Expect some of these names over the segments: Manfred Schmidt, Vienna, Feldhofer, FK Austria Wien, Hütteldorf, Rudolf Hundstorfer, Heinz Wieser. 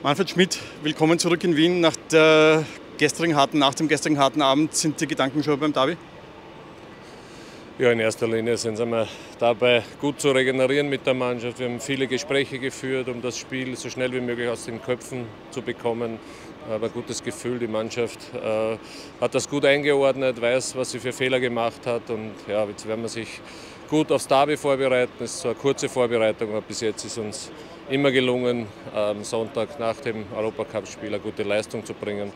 Manfred Schmidt, willkommen zurück in Wien. Nach dem gestrigen harten Abend sind die Gedanken schon beim Derby? Ja, in erster Linie sind wir dabei, gut zu regenerieren mit der Mannschaft. Wir haben viele Gespräche geführt, um das Spiel so schnell wie möglich aus den Köpfen zu bekommen. Aber ein gutes Gefühl, die Mannschaft hat das gut eingeordnet, weiß, was sie für Fehler gemacht hat. Und ja, jetzt werden wir sich gut aufs Derby vorbereiten. Es ist so eine kurze Vorbereitung, aber bis jetzt ist uns immer gelungen, am Sonntag nach dem Europacup-Spiel eine gute Leistung zu bringen.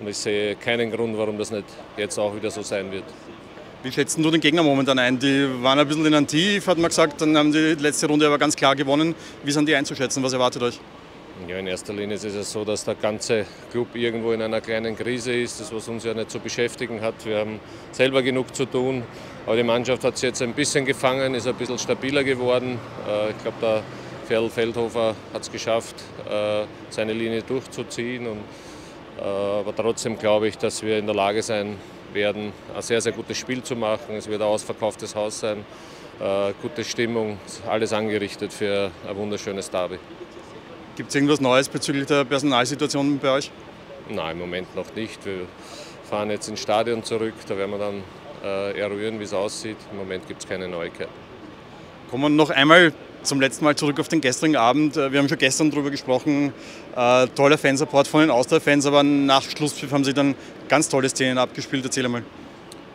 Und ich sehe keinen Grund, warum das nicht jetzt auch wieder so sein wird. Wie schätzen du den Gegner momentan ein? Die waren ein bisschen in einem Tief, hat man gesagt, dann haben die letzte Runde aber ganz klar gewonnen. Wie sind die einzuschätzen? Was erwartet euch? Ja, in erster Linie ist es so, dass der ganze Club irgendwo in einer kleinen Krise ist, das was uns ja nicht zu beschäftigen hat. Wir haben selber genug zu tun, aber die Mannschaft hat sich jetzt ein bisschen gefangen, ist ein bisschen stabiler geworden. Ich glaube, der Feldhofer hat es geschafft, seine Linie durchzuziehen. Aber trotzdem glaube ich, dass wir in der Lage sein werden, ein sehr, sehr gutes Spiel zu machen. Es wird ein ausverkauftes Haus sein, gute Stimmung, alles angerichtet für ein wunderschönes Derby. Gibt es irgendwas Neues bezüglich der Personalsituation bei euch? Nein, im Moment noch nicht. Wir fahren jetzt ins Stadion zurück, da werden wir dann eruieren, wie es aussieht. Im Moment gibt es keine Neuigkeiten. Kommen wir noch einmal zum letzten Mal zurück auf den gestrigen Abend. Wir haben schon gestern darüber gesprochen, toller Fansupport von den Austria-Fans, aber nach Schlusspfiff haben sie dann ganz tolle Szenen abgespielt. Erzähl einmal.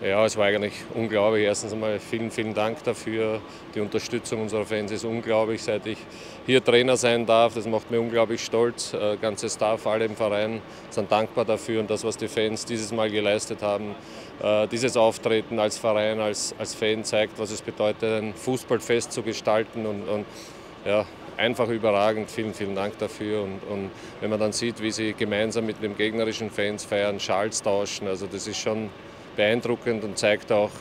Ja, es war eigentlich unglaublich. Erstens einmal vielen, vielen Dank dafür. Die Unterstützung unserer Fans ist unglaublich, seit ich hier Trainer sein darf. Das macht mich unglaublich stolz. Ganze Staff, alle im Verein sind dankbar dafür. Und das, was die Fans dieses Mal geleistet haben, dieses Auftreten als Verein, als Fan zeigt, was es bedeutet, ein Fußballfest zu gestalten. Und ja, einfach überragend. Vielen, vielen Dank dafür. Und wenn man dann sieht, wie sie gemeinsam mit dem gegnerischen Fans feiern, Schals tauschen, also das ist schon beeindruckend und zeigt auch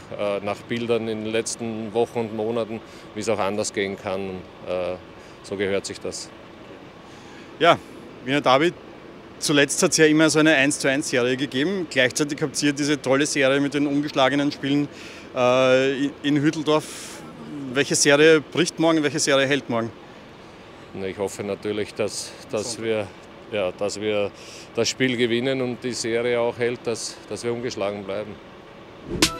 nach Bildern in den letzten Wochen und Monaten, wie es auch anders gehen kann. So gehört sich das. Ja, Wiener Derby, zuletzt hat es ja immer so eine 1:1-Serie gegeben. Gleichzeitig habt ihr diese tolle Serie mit den ungeschlagenen Spielen in Hütteldorf. Welche Serie bricht morgen, welche Serie hält morgen? Ich hoffe natürlich, dass wir das Spiel gewinnen und die Serie auch hält, dass wir ungeschlagen bleiben.